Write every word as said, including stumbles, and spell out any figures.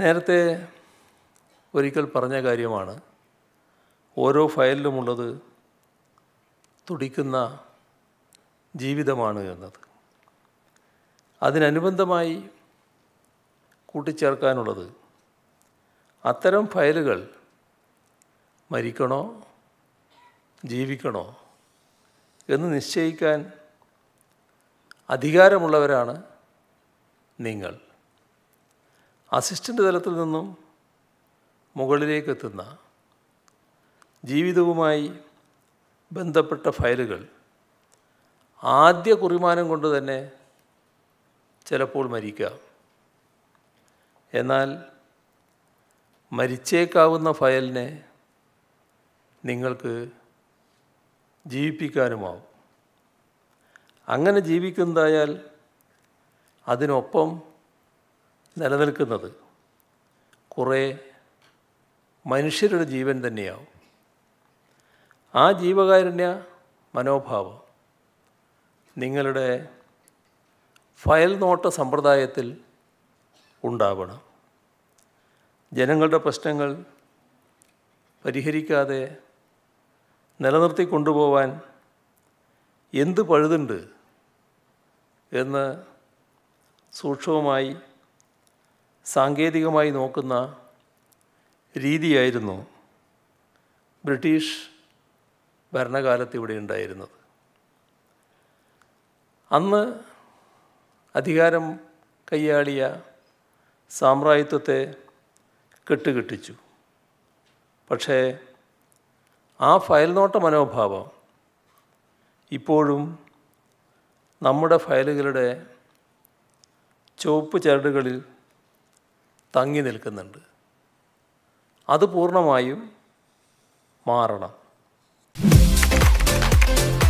നേരത്തെ ഒരിക്കൽ പറഞ്ഞ കാര്യമാണ് ഓരോ ഫയലിലുമുള്ളത് തുടിക്കുന്ന ജീവിതമാണ് എന്നത്. അതിനനുബന്ധമായി കൂട്ടിച്ചേർക്കാനുള്ളത് അത്തരം ഫയലുകൾ മരിക്കണോ ജീവിക്കണോ എന്ന് നിശ്ചയിക്കാൻ അധികാരമുള്ളവരാണ് നിങ്ങൾ. അസിസ്റ്റൻ്റ് തലത്തിൽ നിന്നും മുകളിലേക്കെത്തുന്ന ജീവിതവുമായി ബന്ധപ്പെട്ട ഫയലുകൾ ആദ്യ കുറിമാനം കൊണ്ട് തന്നെ ചിലപ്പോൾ മരിക്കാം. എന്നാൽ മരിച്ചേക്കാവുന്ന ഫയലിനെ നിങ്ങൾക്ക് ജീവിപ്പിക്കാനുമാവും. അങ്ങനെ ജീവിക്കുന്നതായാൽ അതിനൊപ്പം നിലനിൽക്കുന്നത് കുറേ മനുഷ്യരുടെ ജീവൻ തന്നെയാവും. ആ ജീവകാരുണ്യ മനോഭാവം നിങ്ങളുടെ ഫയൽ നോട്ട സമ്പ്രദായത്തിൽ ഉണ്ടാവണം. ജനങ്ങളുടെ പ്രശ്നങ്ങൾ പരിഹരിക്കാതെ നിലനിർത്തി കൊണ്ടുപോവാൻ എന്ത് പഴുതുണ്ട് എന്ന് സൂക്ഷ്മമായി സാങ്കേതികമായി നോക്കുന്ന രീതിയായിരുന്നു ബ്രിട്ടീഷ് ഭരണകാലത്ത് ഇവിടെ ഉണ്ടായിരുന്നത്. അന്ന് അധികാരം കൈയാളിയ സാമ്രാജ്യത്വത്തെ കെട്ടുകെട്ടിച്ചു. പക്ഷേ ആ ഫയൽനോട്ട മനോഭാവം ഇപ്പോഴും നമ്മുടെ ഫയലുകളുടെ ചുവപ്പ് ചരടുകളിൽ തങ്ങി നിൽക്കുന്നുണ്ട്. അത് പൂർണ്ണമായും മാറണം.